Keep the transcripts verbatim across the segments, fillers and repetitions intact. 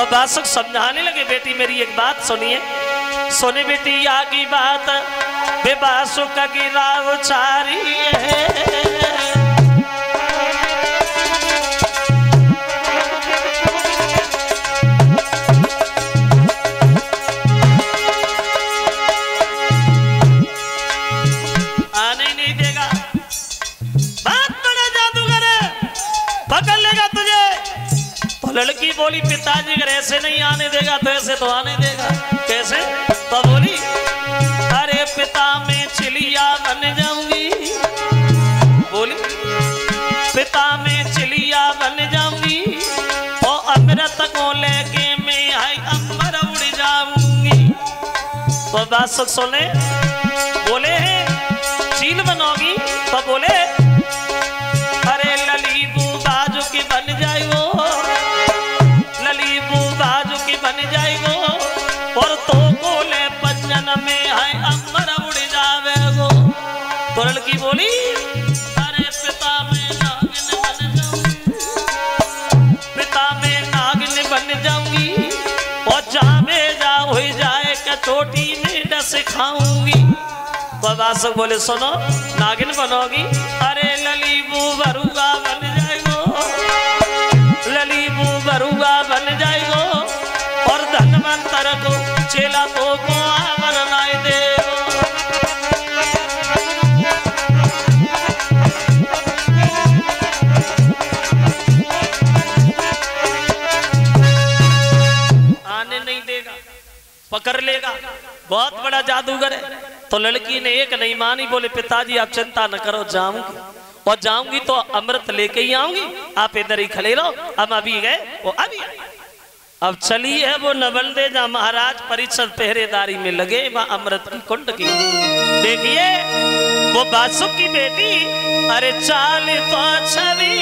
और बासुक समझाने लगे, बेटी मेरी एक बात सुनिए, सुने बेटी आगे बात बे बासुक की राव चारी है। लड़की बोली पिताजी अगर ऐसे नहीं आने देगा तो ऐसे तो आने देगा कैसे, तो बोली अरे पिता मैं चिलिया बन जाऊंगी, बोली पिता मैं चिलिया बन जाऊंगी और अमृत को लेके मैं आई अंबर उड़ जाऊंगी। तो बासुक सुने बोले हैं चील बनोगी, तो बोले अरे लली तू बाजू की बन जाए वो लड़की बोली अरे पिता में नागिन बन जाऊंगी, पिता में नागिन बन जाऊंगी और जावे जा हो जाए कचोटी में डस खाऊंगी। तो बासुक बोले सुनो नागिन बनोगी, अरे लली बू बरुआ बन जाएगो, लली बू बरुआ बन जाएगो और धनवंतर को चेला तो को बनाए दे। पकड़ लेगा, बहुत बड़ा जादूगर है। तो लड़की ने एक नहीं मानी, बोले पिताजी आप चिंता न करो जाऊंगी और जाऊंगी तो अमृत लेके ही आऊंगी, आप इधर ही खड़े रहो। हम अभी गए वो अभी अब चली है वो नवलदे जा महाराज परीक्षित पहरेदारी में लगे वहां अमृत की कुंड की। देखिए वो बासुक की बेटी अरे चाल तो छवि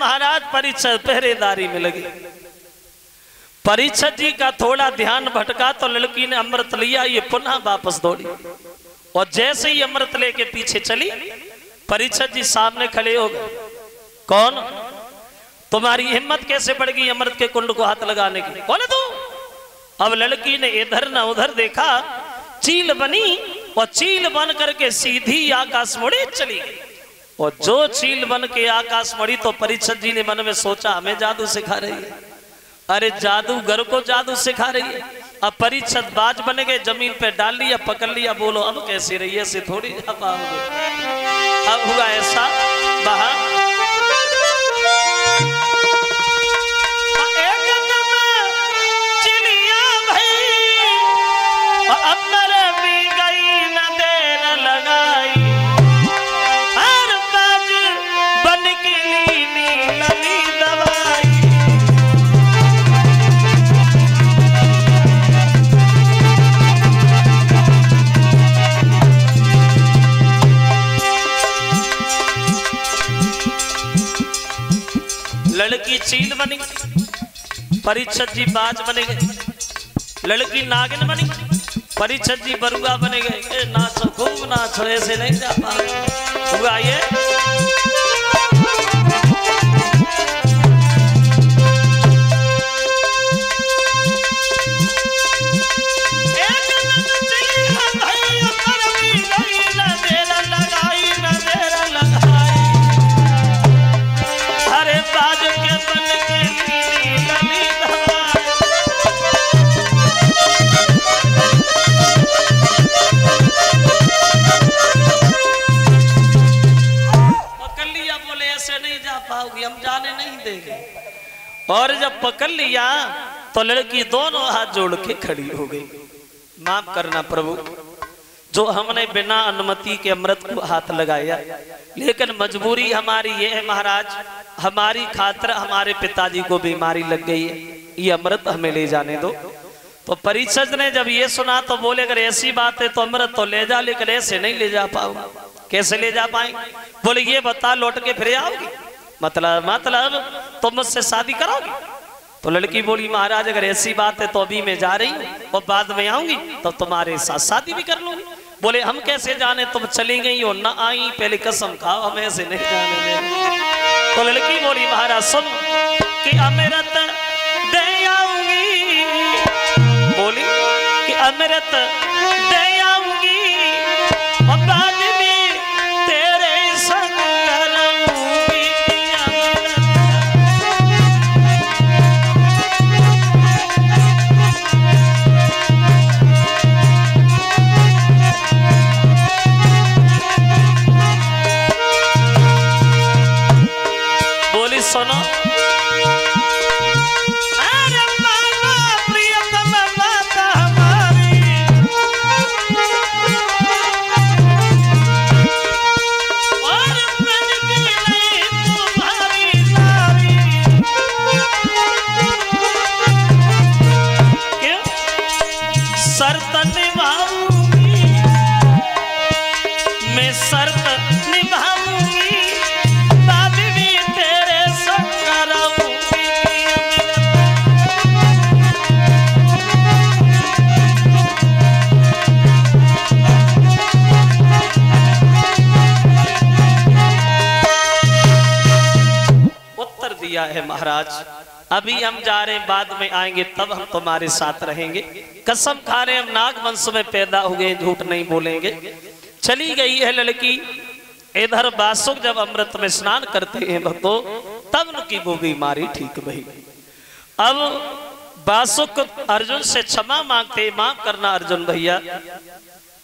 महाराज परीक्षित पहरेदारी में लगी। परीक्षित जी का थोड़ा ध्यान भटका तो लड़की ने अमृत लिया, ये पुनः वापस दौड़ी और जैसे ही अमृत लेके पीछे चली परीक्षित जी सामने खड़े हो गए। कौन तुम्हारी हिम्मत कैसे बढ़ गई अमृत के कुंड को हाथ लगाने की, बोले तू। अब लड़की ने इधर ना उधर देखा, चील बनी और चील बन करके सीधी आकाश मुड़े चली गई। और जो चील बन के आकाश मड़ी तो परीक्षित जी ने मन में सोचा हमें जादू सिखा रही है, अरे जादूगर को जादू सिखा रही है। अब परीक्षित बाज बन गए, जमीन पे डाल लिया, पकड़ लिया, बोलो अब कैसे रही है, ऐसे थोड़ी जा पाओगे। अब हुआ ऐसा बाहर लड़की चील बनी, परीक्षित जी बाज बने गए, लड़की नागिन बनी, परीक्षित जी बरुआ बने गए। नाचो खूब नाचो, ऐसे नहीं जा पाओगे। हुआ ये और जब पकड़ लिया तो लड़की दोनों हाथ जोड़ के खड़ी हो गई। माफ करना प्रभु, जो हमने बिना अनुमति के अमृत को हाथ लगाया, लेकिन मजबूरी हमारी ये है महाराज, हमारी खातिर हमारे पिताजी को बीमारी लग गई है, ये अमृत हमें ले जाने दो। तो परीक्षित ने जब ये सुना तो बोले, अगर ऐसी बात है तो अमृत तो ले जा, लेकिन ऐसे नहीं ले जा पाओगे। कैसे ले जा पाएंगे? बोले ये बता लौट के फिर आओगी, मतलब मतलब तो मुझसे शादी करोगी? तो लड़की बोली महाराज अगर ऐसी बात है तो अभी मैं जा रही हूँ और बाद में आऊंगी तो तुम्हारे साथ शादी भी कर लूंगी। बोले हम कैसे जाने, तुम चली गई और ना आई, पहले कसम खाओ हम ऐसे नहीं जाने देंगे। तो लड़की बोली महाराज सुन कि अमृत दे आऊंगी, बोली कि अमृत दे आऊंगी और बाद में तेरे संग है महाराज। अभी हम जा रहे हैं, बाद में आएंगे तब हम तुम्हारे साथ रहेंगे, कसम खा रहे हम नाग वंश में पैदा हुए, झूठ नहीं बोलेंगे। चली गई है लड़की। इधर बासुक जब अमृत में स्नान करते हैं भक्तों, तब उनकी वो बीमारी ठीक हुई। अब बासुक अर्जुन से क्षमा मांगते, माफ करना अर्जुन भैया,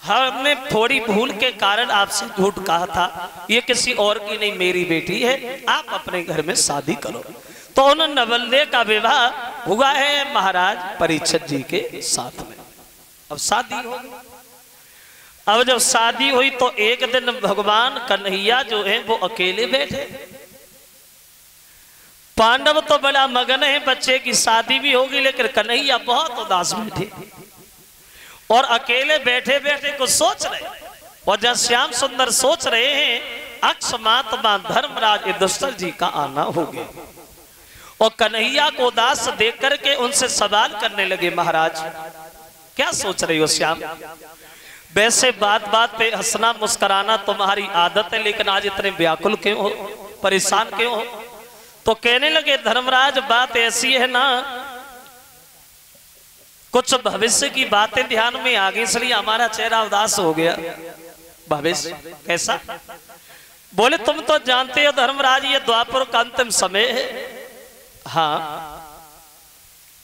हमने थोड़ी भूल के कारण आपसे झूठ कहा था, ये किसी और की नहीं मेरी बेटी है, आप अपने घर में शादी करो। तो उन्होंने नवलदे का विवाह हुआ है महाराज परीक्षित जी के साथ में। अब शादी हो, अब जब शादी हुई तो एक दिन भगवान कन्हैया जो है वो अकेले बैठे। पांडव तो बड़ा मगन है, बच्चे की शादी भी होगी, लेकिन कन्हैया बहुत उदास बैठे और अकेले बैठे बैठे कुछ सोच रहे। और जब श्याम सुंदर सोच रहे हैं, अक्षमात मां धर्मराज दुष्टल जी का आना हो गया और कन्हैया को उदास देख करके उनसे सवाल करने लगे, महाराज क्या सोच रहे हो श्याम? वैसे बात बात पे हंसना मुस्कराना तुम्हारी आदत है, लेकिन आज इतने व्याकुल क्यों हो, परेशान क्यों हो? तो कहने लगे धर्मराज बात ऐसी है ना, कुछ भविष्य की बातें ध्यान में आ गई, इसलिए हमारा चेहरा उदास हो गया। भविष्य कैसा? बोले तुम तो जानते हो धर्मराज ये द्वापर का अंतिम समय है, हाँ,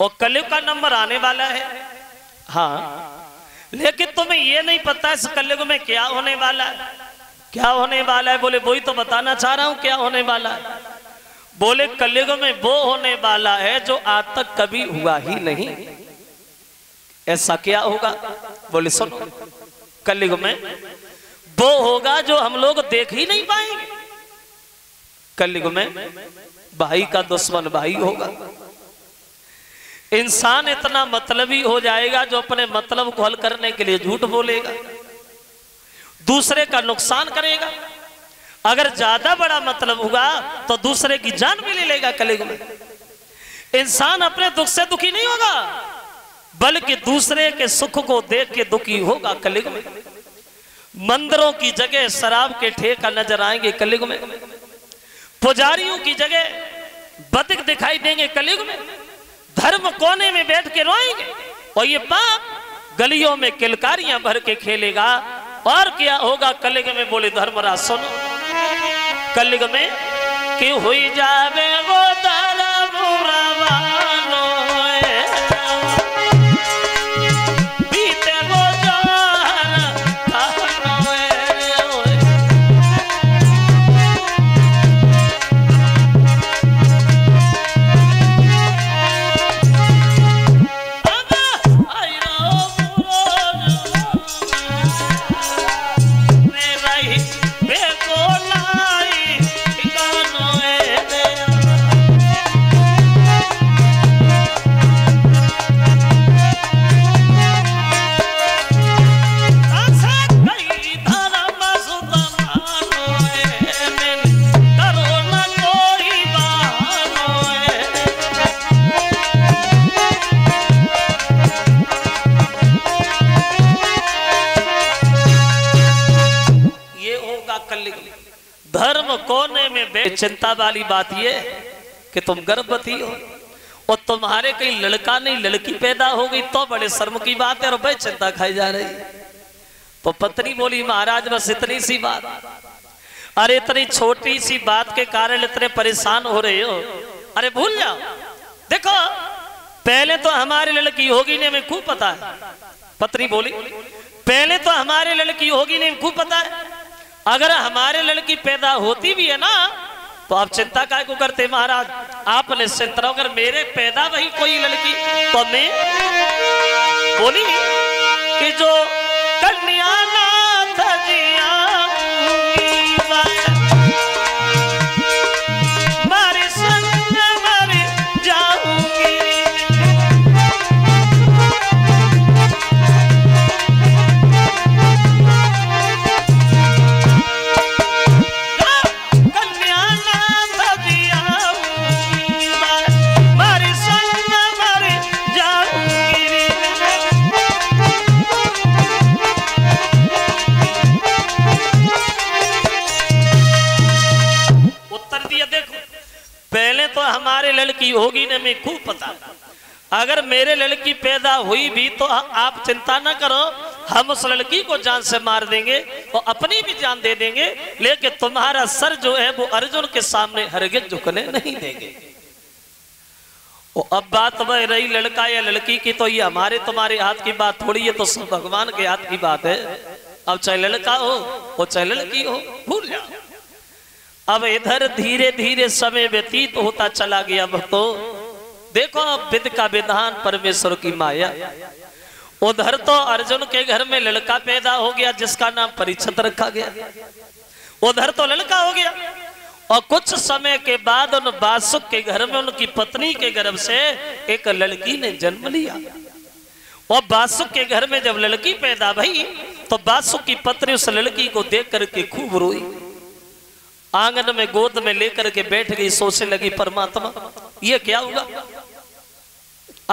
और कलयुग का नंबर आने वाला है, हाँ, लेकिन तुम्हें ये नहीं पता इस कलयुग में क्या होने वाला है, क्या होने वाला है? बोले वही तो बताना चाह रहा हूं क्या होने वाला है। बोले कलयुग में वो होने वाला है जो आज तक कभी हुआ ही नहीं। ऐसा क्या होगा? बोले सुनो कलयुग में वो होगा जो हम लोग देख ही नहीं पाएंगे। कलयुग में भाई का दुश्मन भाई होगा, इंसान इतना मतलबी हो जाएगा जो अपने मतलब को हल करने के लिए झूठ बोलेगा, दूसरे का नुकसान करेगा, अगर ज्यादा बड़ा मतलब हुआ तो दूसरे की जान भी ले लेगा। कलयुग में इंसान अपने दुख से दुखी नहीं होगा बल्कि दूसरे के सुख को देख के दुखी होगा। कलयुग में मंदिरों की जगह शराब के ठेका नजर आएंगे, कलयुग में पुजारियों की जगह बदक दिखाई देंगे, कलयुग में धर्म कोने में बैठ के रोएंगे और ये पाप गलियों में किलकारियां भर के खेलेगा। और क्या होगा कलयुग में? बोले धर्मराज सुनो कलयुग में कि हुई जावे वो तारा बुरा वालो बीते वो जान तारा धर्म कोने में बे चिंता वाली बात ये कि तुम गर्भवती हो और तुम्हारे कहीं लड़का नहीं लड़की पैदा हो गई तो बड़े शर्म की बात है और बे चिंता खाई जा रही। तो पत्नी बोली महाराज बस इतनी सी बात, अरे इतनी छोटी सी बात के कारण इतने परेशान हो रहे हो, अरे भूल जाओ। देखो पहले तो हमारी लड़की होगी नहीं हमें खूब पता है, पत्नी बोली पहले तो हमारी लड़की होगी नहीं खूब पता है, अगर हमारे लड़की पैदा होती भी है ना तो आप चिंता काय को करते महाराज, आप निश्चिंत रहो। अगर मेरे पैदा वही कोई लड़की तो मैं बोली कि जो कन्हैया नाथ जिया लड़की होगी ना मैं खूब पता, अगर मेरे लड़की पैदा हुई भी तो आप चिंता ना करो, हम उस लड़की को जान से मार देंगे और अपनी भी जान दे देंगे, लेकिन तुम्हारा सर जो है वो अर्जुन के सामने हरगिज झुकने नहीं देंगे। और अब बात वह रही लड़का या लड़की की, तो ये हमारे तुम्हारे हाथ की बात थोड़ी है, तो सब भगवान के हाथ की बात है। अब चाहे लड़का हो और चाहे लड़की हो भूल जाओ। अब इधर धीरे धीरे समय व्यतीत होता चला गया। भक्तों देखो विद का विधान परमेश्वर की माया। उधर तो अर्जुन के घर में लड़का पैदा हो गया जिसका नाम परीक्षित रखा गया, उधर तो लड़का हो गया। और कुछ समय के बाद उन बासुक के घर में उनकी पत्नी के गर्भ से एक लड़की ने जन्म लिया। और बासुक के घर में जब लड़की पैदा हुई तो बासुक की पत्नी उस लड़की को देख करके खूब रोई, आंगन में गोद में लेकर के बैठ गई, सोचने लगी परमात्मा ये क्या हुआ,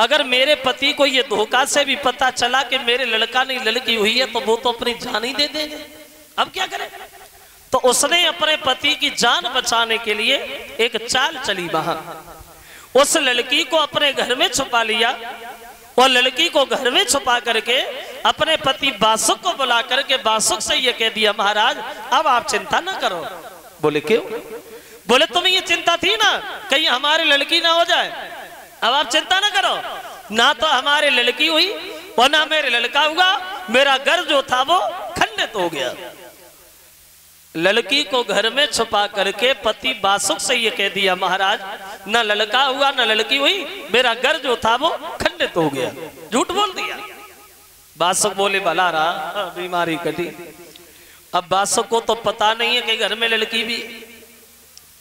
अगर मेरे पति को ये धोखा से भी पता चला कि मेरे लड़का नहीं लड़की हुई है तो वो तो अपनी जान ही दे देंगे, अब क्या करें। तो उसने अपने पति की जान बचाने के लिए एक चाल चली, वहां उस लड़की को अपने घर में छुपा लिया और लड़की को घर में छुपा करके अपने पति बासुक को बुला करके बासुक से ये कह दिया महाराज अब आप चिंता ना करो। बोले क्यों? बोले तुम्हें ये चिंता थी ना कहीं हमारी लड़की ना हो जाए, अब आप चिंता ना करो, ना तो हमारी लड़की हुई और ना मेरे लड़का हुआ, मेरा घर जो था वो खंडित हो गया। लड़की को घर में छुपा करके पति बासुक से ये कह दिया महाराज ना लड़का हुआ ना लड़की हुई, मेरा घर जो था वो खंडित हो गया, झूठ बोल दिया। बासुक बोले भला रहा बीमारी कटी। अब बासुक को तो पता नहीं है कि घर में लड़की भी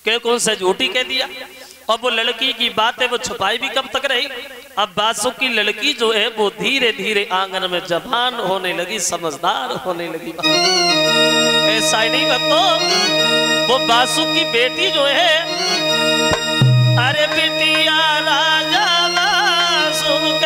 के कौन से झूठी कह दिया, और वो लड़की की बात है वो छुपाई भी कब तक रही। अब बासुक की लड़की जो है वो धीरे धीरे आंगन में जवान होने लगी, समझदार होने लगी। ऐसा ही नहीं भक्तों वो बासुक की बेटी जो है, अरे बेटिया राजा बासुक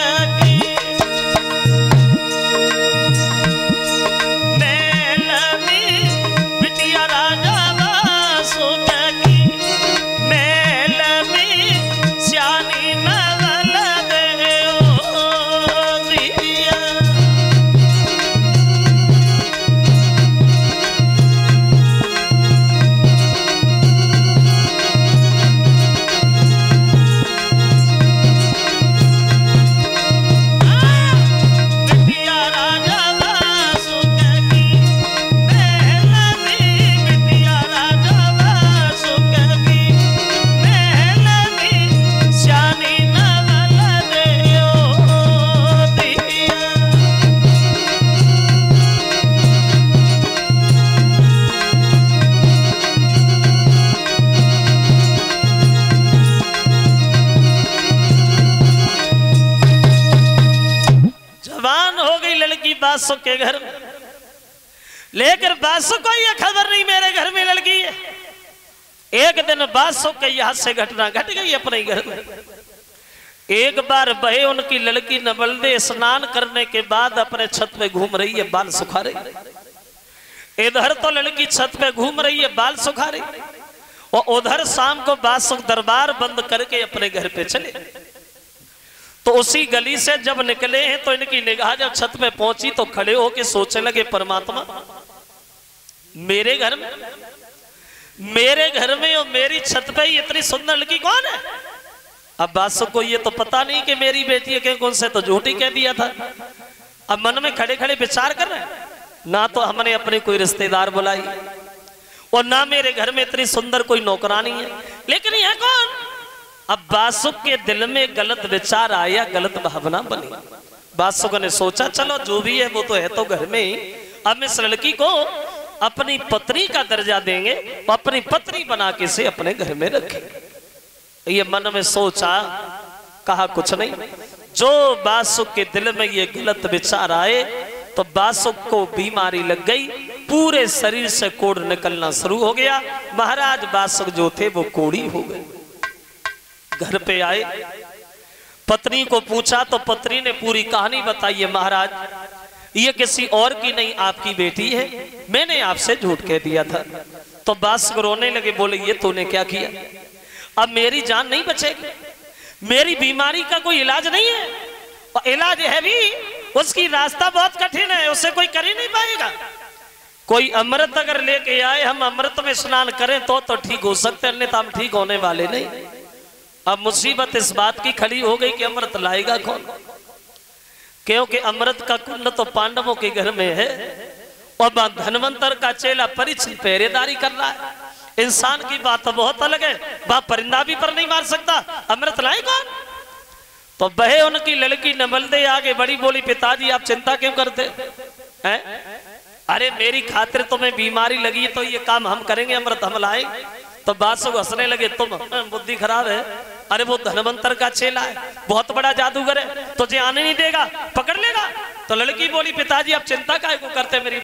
बासुक के घर में, लेकिन बासुक को यह खबर नहीं मेरे घर में लड़की है। एक दिन बासुक के यहाँ से घटना घट गई अपने घर में। एक बार बहे उनकी लड़की नवलदे स्नान करने के बाद अपने छत पे घूम रही है, बाल सुखा रही। इधर तो लड़की छत पे घूम रही है, बाल सुखा रही, और उधर शाम को बासुक दरबार बंद करके अपने घर पे चले। तो उसी गली से जब निकले हैं तो इनकी निगाह जब छत पे पहुंची तो खड़े होके सोचने लगे, परमात्मा मेरे घर में मेरे घर में और मेरी छत पे ही इतनी सुंदर लड़की कौन है। अब बासुक को ये तो पता नहीं कि मेरी बेटी है, क्या कौन से तो झूठी कह दिया था। अब मन में खड़े खड़े विचार कर रहे, ना तो हमने अपने कोई रिश्तेदार बुलाई और ना मेरे घर में इतनी सुंदर कोई नौकरानी है, लेकिन यह कौन। अब बासुक के दिल में गलत विचार आया, गलत भावना बनी। बासुक ने सोचा चलो जो भी है वो तो है तो घर में ही, अब इस लड़की को अपनी पत्नी का दर्जा देंगे, अपनी पत्नी बना के से अपने घर में रखेंगे। ये मन में सोचा, कहा कुछ नहीं। जो बासुक के दिल में ये गलत विचार आए तो बासुक को बीमारी लग गई, पूरे शरीर से कोढ़ निकलना शुरू हो गया। महाराज बासुक जो थे वो कोढ़ी हो गए। घर पे आए, पत्नी को पूछा तो पत्नी ने पूरी कहानी बताई है। महाराज ये किसी और की नहीं आपकी बेटी है, मैंने आपसे झूठ कह दिया था। तो बासुक रोने लगे, बोले ये तूने क्या किया, अब मेरी जान नहीं बचेगी, मेरी बीमारी का कोई इलाज नहीं है, और इलाज है भी उसकी रास्ता बहुत कठिन है, उसे कोई कर ही नहीं पाएगा। कोई अमृत अगर लेके आए, हम अमृत में स्नान करें तो तो ठीक हो सकते, अन्यथा हम ठीक होने वाले नहीं। अब मुसीबत इस बात की खड़ी हो गई कि अमृत लाएगा कौन, क्योंकि अमृत का कुंड तो पांडवों के घर में है और धनवंतर का चेला परीक्षित पहरेदारी कर रहा है। इंसान की बात बहुत अलग है, बाप परिंदा भी पर नहीं मार सकता, अमृत लाए कौन। तो बहे उनकी लड़की नवलदे आगे बड़ी बोली, पिताजी आप चिंता क्यों करते हैं, अरे मेरी खातिर तुम्हें बीमारी लगी तो ये काम हम करेंगे, अमृत हम लाए। तो बासुक हंसने लगे, तुम बुद्धि खराब है, अरे वो धनवंतर का चेला है, बहुत बड़ा जादूगर है, तुझे आने नहीं देगा, पकड़ लेगा। तो लड़की बोली पिताजी आप चिंता काहे को करते, मेरी